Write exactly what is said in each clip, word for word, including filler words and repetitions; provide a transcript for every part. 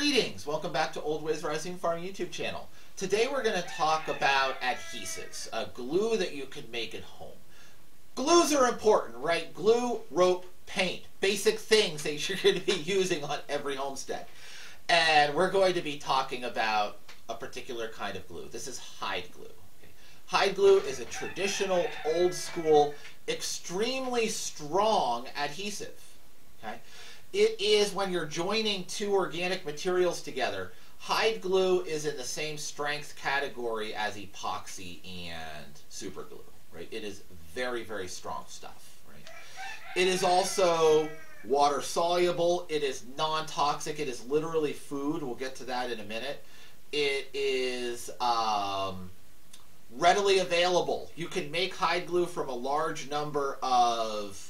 Greetings! Welcome back to Old Ways Rising Farm YouTube channel. Today we're going to talk about adhesives, a glue that you can make at home. Glues are important, right? Glue, rope, paint, basic things that you're going to be using on every homestead. And we're going to be talking about a particular kind of glue. This is hide glue. Okay? Hide glue is a traditional, old school, extremely strong adhesive. Okay? It is when you're joining two organic materials together. Hide glue is in the same strength category as epoxy and super glue, right? It is very, very strong stuff, right? It is also water soluble. It is non-toxic. It is literally food. We'll get to that in a minute. It is um, readily available. You can make hide glue from a large number of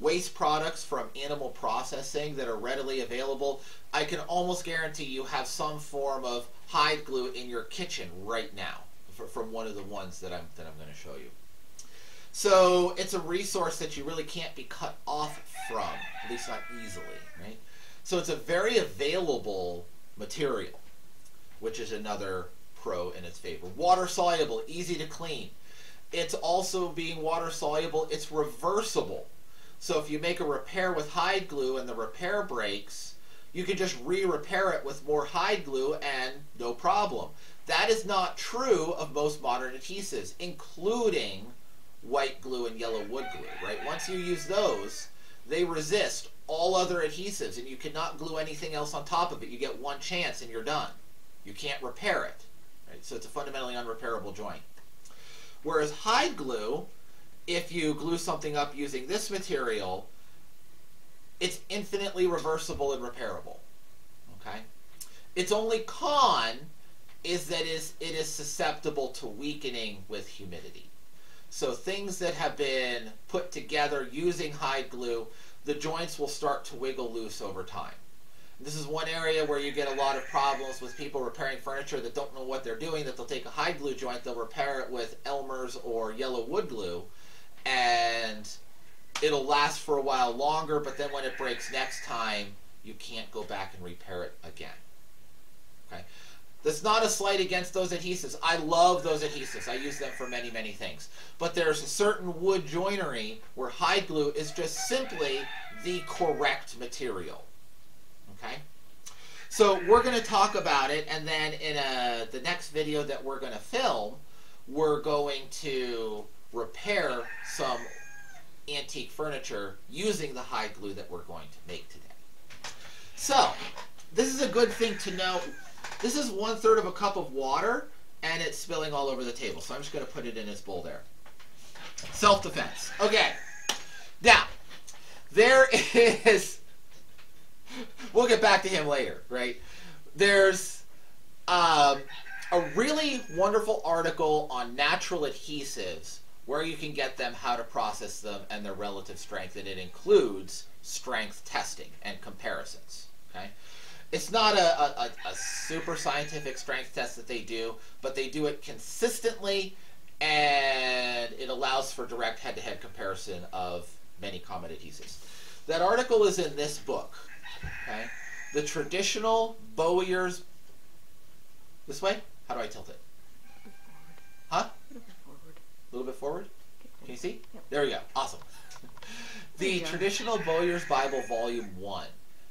waste products from animal processing that are readily available. I can almost guarantee you have some form of hide glue in your kitchen right now for, from one of the ones that I'm, that I'm going to show you. So it's a resource that you really can't be cut off from, at least not easily, right? So it's a very available material, which is another pro in its favor. Water soluble, easy to clean. It's also being water soluble, it's reversible. So if you make a repair with hide glue and the repair breaks, you can just re-repair it with more hide glue and no problem. That is not true of most modern adhesives, including white glue and yellow wood glue, right? Once you use those, they resist all other adhesives and you cannot glue anything else on top of it. You get one chance and you're done. You can't repair it, right? So it's a fundamentally unrepairable joint. Whereas hide glue, if you glue something up using this material, it's infinitely reversible and repairable, okay? Its only con is that is it is susceptible to weakening with humidity. So things that have been put together using hide glue, the joints will start to wiggle loose over time. This is one area where you get a lot of problems with people repairing furniture that don't know what they're doing, that they'll take a hide glue joint, they'll repair it with Elmer's or yellow wood glue, and it'll last for a while longer, but then when it breaks next time, you can't go back and repair it again. Okay? That's not a slight against those adhesives. I love those adhesives. I use them for many, many things. But there's a certain wood joinery where hide glue is just simply the correct material. Okay? So we're going to talk about it, and then in a, the next video that we're going to film, we're going to repair some antique furniture using the hide glue that we're going to make today. So this is a good thing to know. This is one third of a cup of water and it's spilling all over the table. So I'm just going to put it in this bowl there. Self-defense. Okay. Now there is, we'll get back to him later, right? There's um, a really wonderful article on natural adhesives, where you can get them, how to process them, and their relative strength, and it includes strength testing and comparisons, okay? It's not a, a, a super scientific strength test that they do, but they do it consistently, and it allows for direct head-to-head comparison of many common adhesives. That article is in this book, okay? The Traditional Bowyer's... This way? How do I tilt it? Huh? A little bit forward? Can you see? Yep. There we go. Awesome. The Traditional Bowyer's Bible Volume one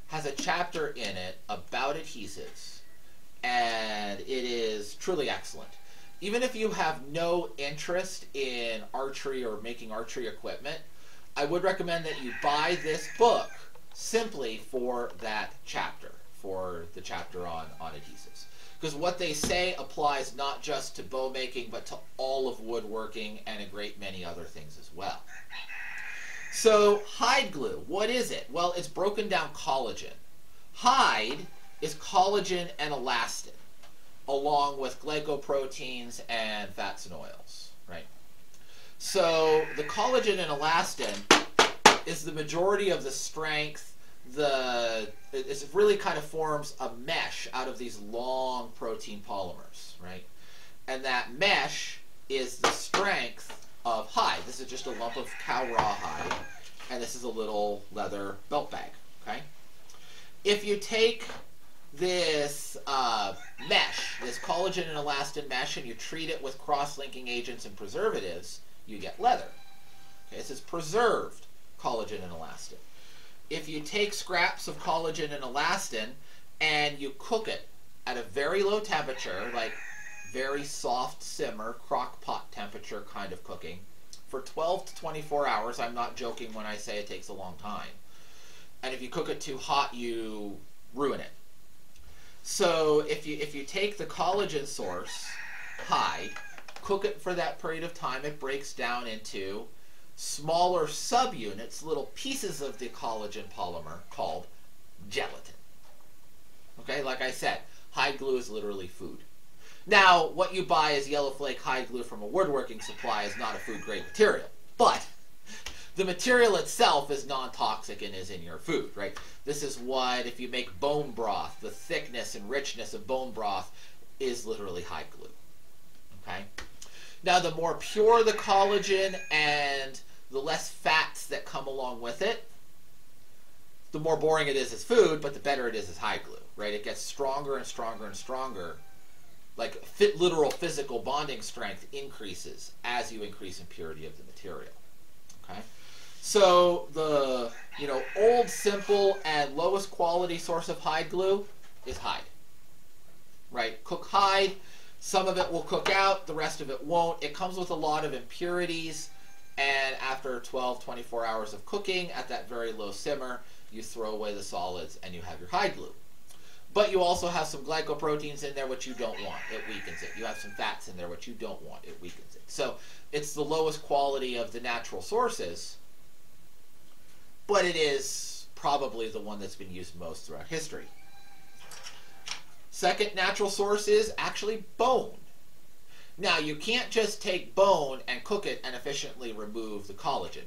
has a chapter in it about adhesives, and it is truly excellent. Even if you have no interest in archery or making archery equipment, I would recommend that you buy this book simply for that chapter, for the chapter on, on adhesives. Because what they say applies not just to bow making, but to all of woodworking and a great many other things as well. So hide glue, what is it? Well, it's broken down collagen. Hide is collagen and elastin, along with glycoproteins and fats and oils, right? So the collagen and elastin is the majority of the strength. The, it really kind of forms a mesh out of these long protein polymers, right? And that mesh is the strength of hide. This is just a lump of cow rawhide, and this is a little leather belt bag, okay? If you take this uh, mesh, this collagen and elastin mesh, and you treat it with cross-linking agents and preservatives, you get leather. Okay, this is preserved collagen and elastin. If you take scraps of collagen and elastin and you cook it at a very low temperature, like very soft simmer, crock pot temperature kind of cooking, for twelve to twenty-four hours, I'm not joking when I say it takes a long time. And if you cook it too hot, you ruin it. So if you, if you take the collagen source high, cook it for that period of time, it breaks down into smaller subunits, little pieces of the collagen polymer called gelatin. Okay, like I said, high glue is literally food. Now, what you buy as yellow flake high glue from a woodworking supply is not a food-grade material, but the material itself is non-toxic and is in your food, right? This is what, if you make bone broth, the thickness and richness of bone broth is literally high glue, okay? Now, the more pure the collagen and the less fats that come along with it, the more boring it is as food, but the better it is as high glue, right? It gets stronger and stronger and stronger. Like fit, literal physical bonding strength increases as you increase in purity of the material, okay? So the, you know, old, simple, and lowest quality source of hide glue is hide, right? Cook hide. Some of it will cook out, the rest of it won't. It comes with a lot of impurities, and after twelve, twenty-four hours of cooking at that very low simmer, you throw away the solids and you have your hide glue. But you also have some glycoproteins in there, which you don't want. It weakens it. You have some fats in there, which you don't want. It weakens it. So it's the lowest quality of the natural sources, but it is probably the one that's been used most throughout history. Second natural source is actually bone. Now, you can't just take bone and cook it and efficiently remove the collagen.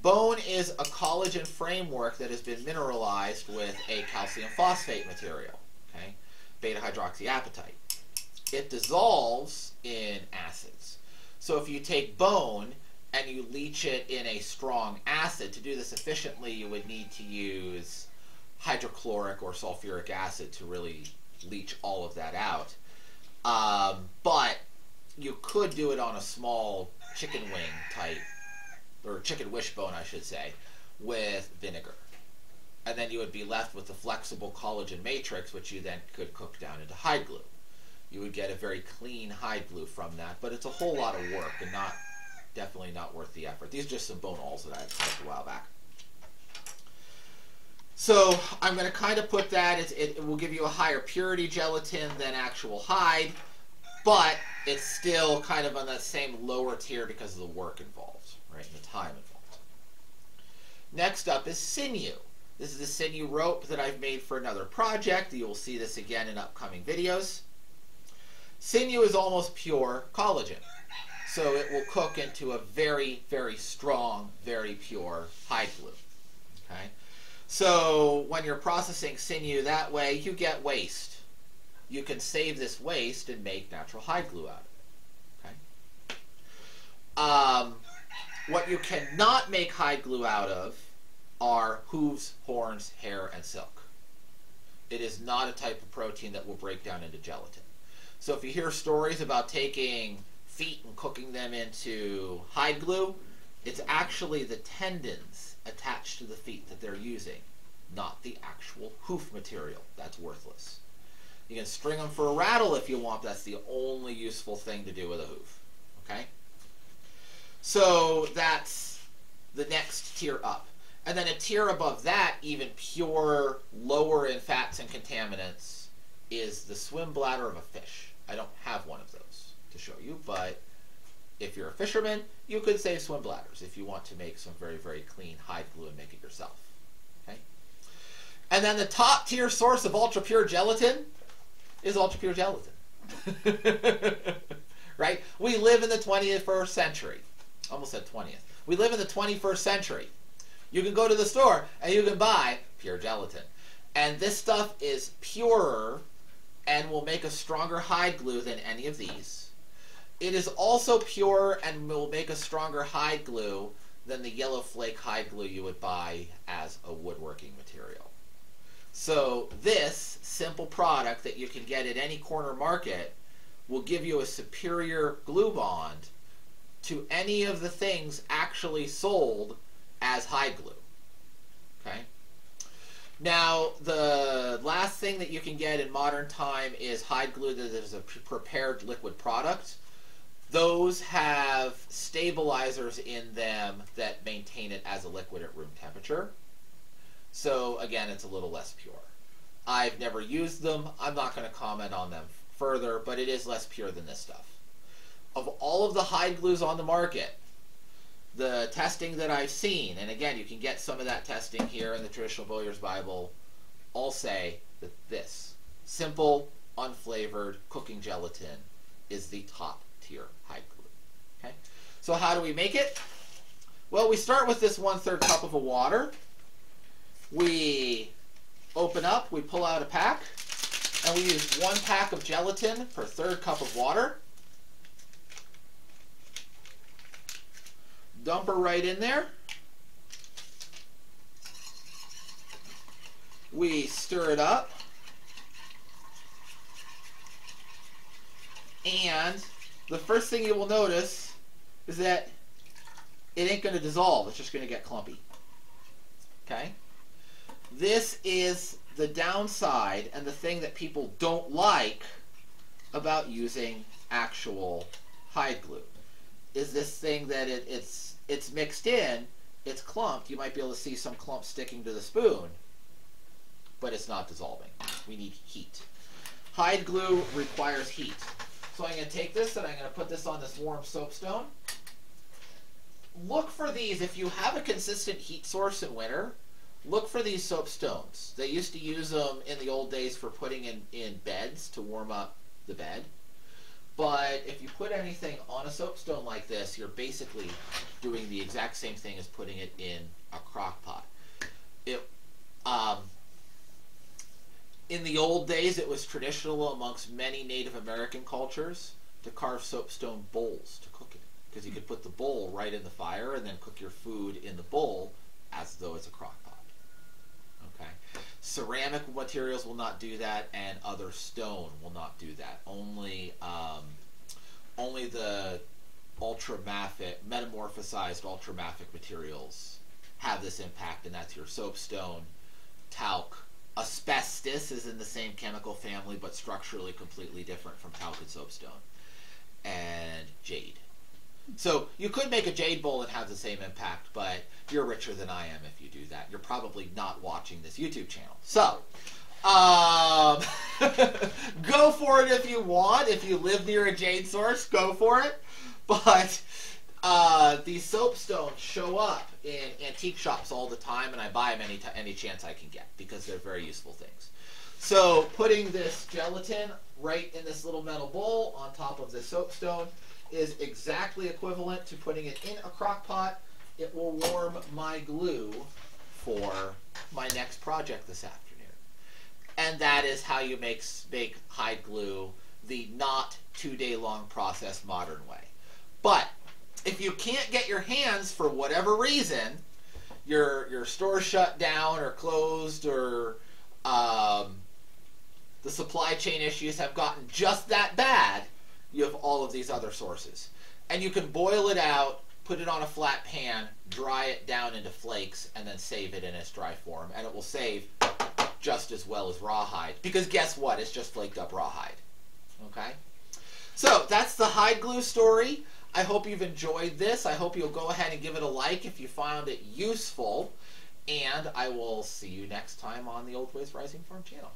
Bone is a collagen framework that has been mineralized with a calcium phosphate material, okay? Beta hydroxyapatite. It dissolves in acids. So if you take bone and you leach it in a strong acid, to do this efficiently, you would need to use hydrochloric or sulfuric acid to really leach all of that out. Um, but you could do it on a small chicken wing type, or chicken wishbone, I should say, with vinegar. And then you would be left with the flexible collagen matrix, which you then could cook down into hide glue. You would get a very clean hide glue from that, but it's a whole lot of work and not, definitely not worth the effort. These are just some bone awls that I had cooked a while back. So I'm going to kind of put that, it, it, it will give you a higher purity gelatin than actual hide, but it's still kind of on that same lower tier because of the work involved, right, and the time involved. Next up is sinew. This is the sinew rope that I've made for another project. You'll see this again in upcoming videos. Sinew is almost pure collagen, so it will cook into a very, very strong, very pure hide glue, okay? So when you're processing sinew that way, you get waste. You can save this waste and make natural hide glue out of it, okay? Um, What you cannot make hide glue out of are hooves, horns, hair, and silk. It is not a type of protein that will break down into gelatin. So if you hear stories about taking feet and cooking them into hide glue, it's actually the tendons attached to the feet that they're using, not the actual hoof material. That's worthless. You can string them for a rattle if you want. That's the only useful thing to do with a hoof, okay? So that's the next tier up. And then a tier above that, even pure, lower in fats and contaminants, is the swim bladder of a fish. I don't have one of those to show you, but if you're a fisherman, you could save swim bladders if you want to make some very, very clean hide glue and make it yourself, okay? And then the top tier source of ultra pure gelatin is ultra pure gelatin, right? We live in the twenty-first century. Almost said twentieth. We live in the twenty-first century. You can go to the store and you can buy pure gelatin. And this stuff is purer and will make a stronger hide glue than any of these. It is also pure and will make a stronger hide glue than the yellow flake hide glue you would buy as a woodworking material. So this simple product that you can get at any corner market will give you a superior glue bond to any of the things actually sold as high glue. Okay? Now, the last thing that you can get in modern time is hide glue that is a prepared liquid product. Those have stabilizers in them that maintain it as a liquid at room temperature. So again, it's a little less pure. I've never used them. I'm not going to comment on them further, but it is less pure than this stuff. Of all of the hide glues on the market, the testing that I've seen, and again, you can get some of that testing here in the Traditional Bowyer's Bible, all say that this simple, unflavored cooking gelatin is the top tier hide glue. Okay? So how do we make it? Well, we start with this one-third cup of water. We open up, we pull out a pack, and we use one pack of gelatin per third cup of water. Dump her right in there. We stir it up. And the first thing you will notice is that it ain't going to dissolve. It's just going to get clumpy. Okay? This is the downside and the thing that people don't like about using actual hide glue. Is this thing that it, it's it's mixed in, it's clumped. You might be able to see some clumps sticking to the spoon, but it's not dissolving. We need heat. Hide glue requires heat. So I'm going to take this and I'm going to put this on this warm soapstone. Look for these. If you have a consistent heat source in winter, look for these soapstones. They used to use them in the old days for putting in, in beds to warm up the bed. But if you put anything on a soapstone like this, you're basically doing the exact same thing as putting it in a crock pot. It, um, in the old days, it was traditional amongst many Native American cultures to carve soapstone bowls to cook it, because you could put the bowl right in the fire and then cook your food in the bowl as though it's a crock pot. Okay. Ceramic materials will not do that, and other stone will not do that. Only um, only the ultramafic, metamorphosized ultramafic materials have this impact, and that's your soapstone, talc. Asbestos is in the same chemical family, but structurally completely different from talc and soapstone, and jade. So you could make a jade bowl and have the same impact, but you're richer than I am if you do that. You're probably not watching this YouTube channel. So, um, go for it if you want. If you live near a jade source, go for it. But uh, these soapstones show up in antique shops all the time, and I buy them any, any chance I can get because they're very useful things. So putting this gelatin right in this little metal bowl on top of this soapstone is exactly equivalent to putting it in a crock pot. It will warm my glue for my next project this afternoon. And that is how you make, make hide glue the not two day long process modern way. But if you can't get your hands for whatever reason, your, your store shut down or closed, or um, the supply chain issues have gotten just that bad, you have all of these other sources. And you can boil it out, put it on a flat pan, dry it down into flakes, and then save it in its dry form. And it will save just as well as rawhide. Because guess what? It's just flaked up rawhide. Okay? So that's the hide glue story. I hope you've enjoyed this. I hope you'll go ahead and give it a like if you found it useful. And I will see you next time on the Old Ways Rising Farm channel.